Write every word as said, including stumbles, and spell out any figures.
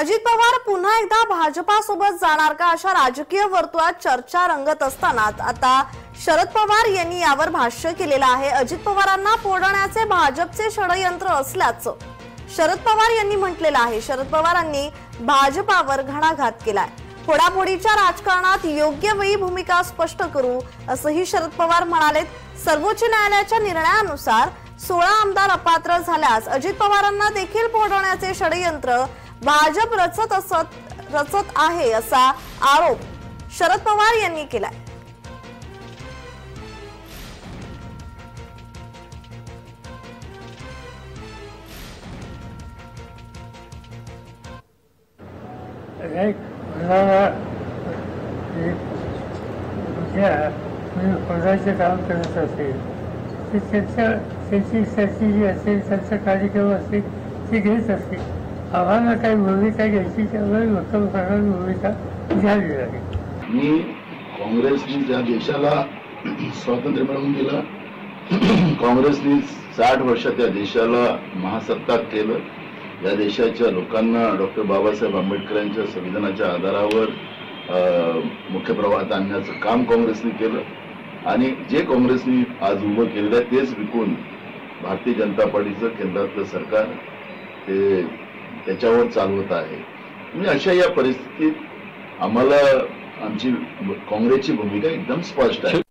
अजित पवार पुन्हा एकदा भाजपासोबत जाणार का अशा राजकीय वर्तुळात चर्चा रंगत असताना आता शरद पवार यांनी यावर भाष्य केलेलं आहे। अजित पवारांना फोडण्याचे भाजपचे षडयंत्र असल्याचं शरद पवार यांनी म्हटलेलं आहे। शरद पवारांनी भाजपावर घणाघात केलाय। फोडाफोडीच्या राजकारणात योग्य वेळी भूमिका स्पष्ट करू असंही शरद पवार म्हणालेत। सर्वोच्च न्यायालयाच्या निर्णयानुसार सोळा आमदार अपात्र झाल्यास अजित पवारांना देखील फोडण्याचे षडयंत्र भाजप रचत असत रचत आहे असा आरोप शरद पवार यांनी केला। पदाचे काम करत असेल त्यांची चर्चा जी असेल त्यांचा कार्यक्रम असेल ती घेत असतील। आम्हाला काही भूमिका घ्यायची त्यामुळे लोकप्रसारण भूमिका घ्यावी लागेल। मी काँग्रेसने ज्या देशाला स्वातंत्र्य मिळवून दिलं, काँग्रेसने साठ वर्षात या देशाला महासत्ताक केलं, या देशाच्या लोकांना डॉक्टर बाबासाहेब आंबेडकरांच्या संविधानाच्या आधारावर मुख्य प्रवाहात आणण्याचं काम काँग्रेसने केलं आणि जे काँग्रेसने आज उभं केलेलं आहे तेच विकून भारतीय जनता पार्टीचं केंद्रातलं सरकार ते त्याच्यावर चालवत आहे। म्हणजे अशा या परिस्थितीत आम्हाला आमची काँग्रेसची भूमिका एकदम स्पष्ट आहे।